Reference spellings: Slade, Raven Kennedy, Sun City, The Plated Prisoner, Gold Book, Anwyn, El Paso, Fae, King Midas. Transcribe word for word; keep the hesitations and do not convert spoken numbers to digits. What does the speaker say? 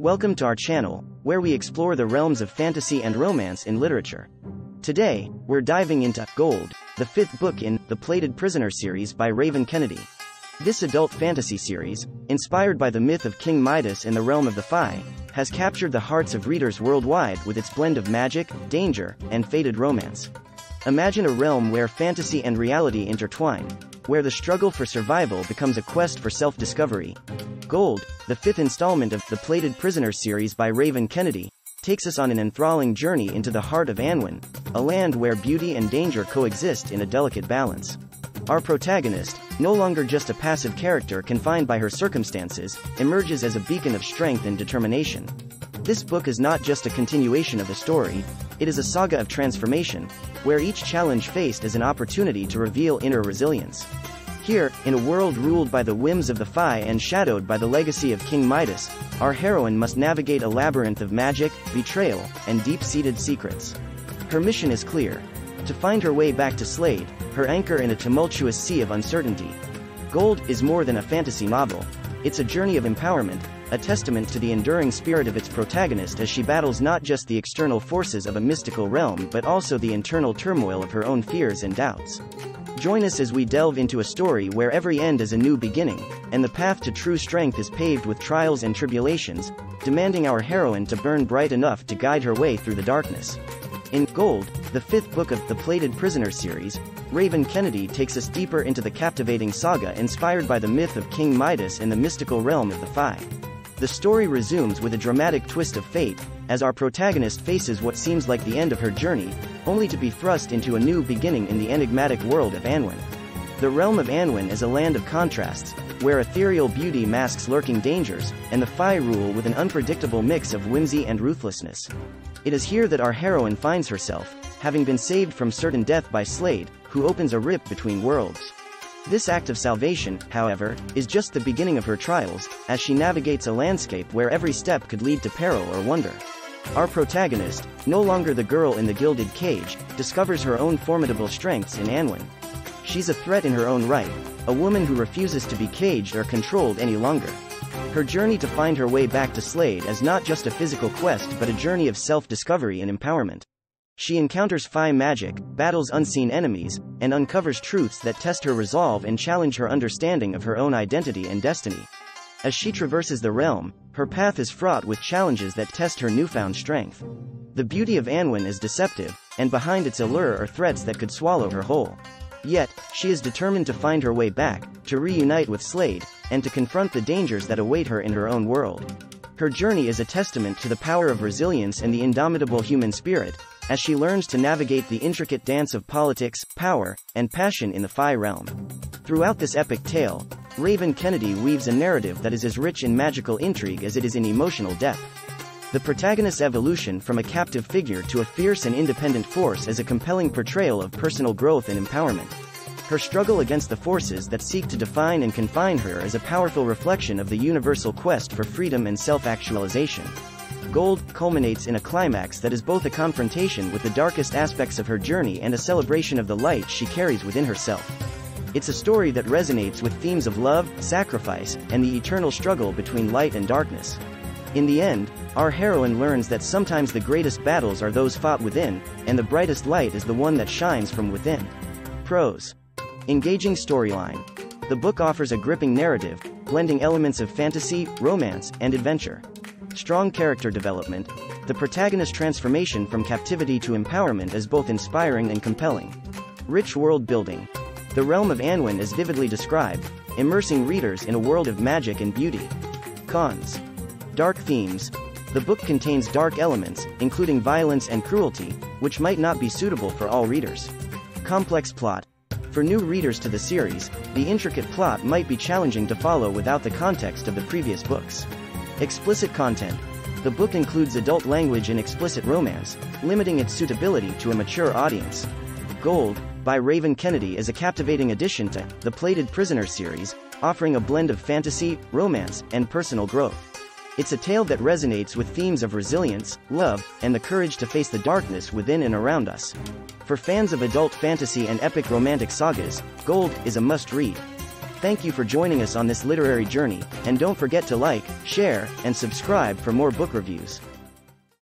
Welcome to our channel, where we explore the realms of fantasy and romance in literature. Today, we're diving into Gold, the fifth book in The Plated Prisoner series by Raven Kennedy. This adult fantasy series, inspired by the myth of King Midas and the realm of the Fae, has captured the hearts of readers worldwide with its blend of magic, danger, and fated romance. Imagine a realm where fantasy and reality intertwine, where the struggle for survival becomes a quest for self-discovery. Gold, the fifth installment of The Plated Prisoner series by Raven Kennedy, takes us on an enthralling journey into the heart of Anwyn, a land where beauty and danger coexist in a delicate balance. Our protagonist, no longer just a passive character confined by her circumstances, emerges as a beacon of strength and determination. This book is not just a continuation of the story, it is a saga of transformation, where each challenge faced is an opportunity to reveal inner resilience. Here, in a world ruled by the whims of the Fae and shadowed by the legacy of King Midas, our heroine must navigate a labyrinth of magic, betrayal, and deep-seated secrets. Her mission is clear: to find her way back to Slade, her anchor in a tumultuous sea of uncertainty. Gold is more than a fantasy novel. It's a journey of empowerment, a testament to the enduring spirit of its protagonist as she battles not just the external forces of a mystical realm but also the internal turmoil of her own fears and doubts. Join us as we delve into a story where every end is a new beginning, and the path to true strength is paved with trials and tribulations, demanding our heroine to burn bright enough to guide her way through the darkness. In Gold, the fifth book of the Plated Prisoner series, Raven Kennedy takes us deeper into the captivating saga inspired by the myth of King Midas and the mystical realm of the Fae. The story resumes with a dramatic twist of fate, as our protagonist faces what seems like the end of her journey, only to be thrust into a new beginning in the enigmatic world of Anwyn. The realm of Anwyn is a land of contrasts, where ethereal beauty masks lurking dangers, and the Fae rule with an unpredictable mix of whimsy and ruthlessness. It is here that our heroine finds herself, having been saved from certain death by Slade, who opens a rip between worlds. This act of salvation, however, is just the beginning of her trials, as she navigates a landscape where every step could lead to peril or wonder. Our protagonist, no longer the girl in the gilded cage, discovers her own formidable strengths in Anwyn. She's a threat in her own right, a woman who refuses to be caged or controlled any longer. Her journey to find her way back to Slade is not just a physical quest but a journey of self-discovery and empowerment. She encounters Fae magic, battles unseen enemies, and uncovers truths that test her resolve and challenge her understanding of her own identity and destiny. As she traverses the realm, her path is fraught with challenges that test her newfound strength. The beauty of Anwyn is deceptive, and behind its allure are threats that could swallow her whole. Yet, she is determined to find her way back, to reunite with Slade, and to confront the dangers that await her in her own world. Her journey is a testament to the power of resilience and the indomitable human spirit, as she learns to navigate the intricate dance of politics, power, and passion in the Fae realm. Throughout this epic tale, Raven Kennedy weaves a narrative that is as rich in magical intrigue as it is in emotional depth. The protagonist's evolution from a captive figure to a fierce and independent force is a compelling portrayal of personal growth and empowerment. Her struggle against the forces that seek to define and confine her is a powerful reflection of the universal quest for freedom and self-actualization. Gold culminates in a climax that is both a confrontation with the darkest aspects of her journey and a celebration of the light she carries within herself. It's a story that resonates with themes of love, sacrifice, and the eternal struggle between light and darkness. In the end, our heroine learns that sometimes the greatest battles are those fought within, and the brightest light is the one that shines from within. Pros: engaging storyline. The book offers a gripping narrative, blending elements of fantasy, romance, and adventure. Strong character development. The protagonist's transformation from captivity to empowerment is both inspiring and compelling. Rich world building. The realm of Anwyn is vividly described, immersing readers in a world of magic and beauty. Cons: dark themes. The book contains dark elements, including violence and cruelty, which might not be suitable for all readers. Complex plot. For new readers to the series, the intricate plot might be challenging to follow without the context of the previous books. Explicit content. The book includes adult language and explicit romance, limiting its suitability to a mature audience. Gold, by Raven Kennedy, is a captivating addition to the Plated Prisoner series, offering a blend of fantasy, romance, and personal growth. It's a tale that resonates with themes of resilience, love, and the courage to face the darkness within and around us. For fans of adult fantasy and epic romantic sagas, Gold is a must-read. Thank you for joining us on this literary journey, and don't forget to like, share, and subscribe for more book reviews.